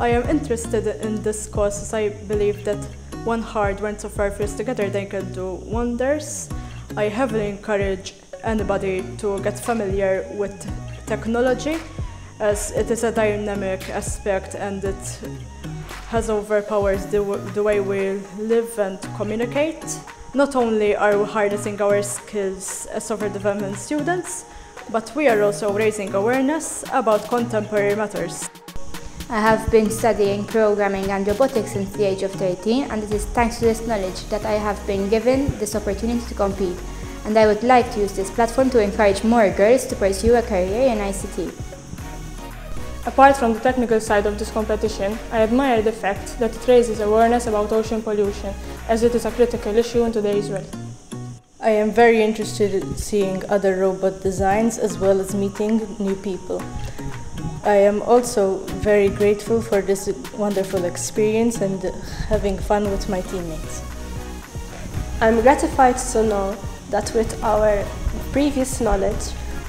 I am interested in this course as I believe that when hard, when so far feels together, they can do wonders. I heavily encourage anybody to get familiar with technology, as it is a dynamic aspect and it has overpowers the way we live and communicate. Not only are we harnessing our skills as software development students, but we are also raising awareness about contemporary matters. I have been studying programming and robotics since the age of 13, and it is thanks to this knowledge that I have been given this opportunity to compete. And I would like to use this platform to encourage more girls to pursue a career in ICT. Apart from the technical side of this competition, I admire the fact that it raises awareness about ocean pollution, as it is a critical issue in today's world. I am very interested in seeing other robot designs as well as meeting new people. I am also very grateful for this wonderful experience and having fun with my teammates. I'm gratified to know that with our previous knowledge,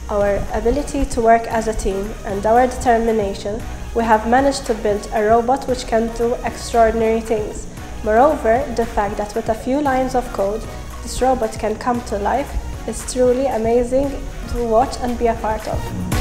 our ability to work as a team and our determination, we have managed to build a robot which can do extraordinary things. Moreover, the fact that with a few lines of code, this robot can come to life is truly amazing to watch and be a part of.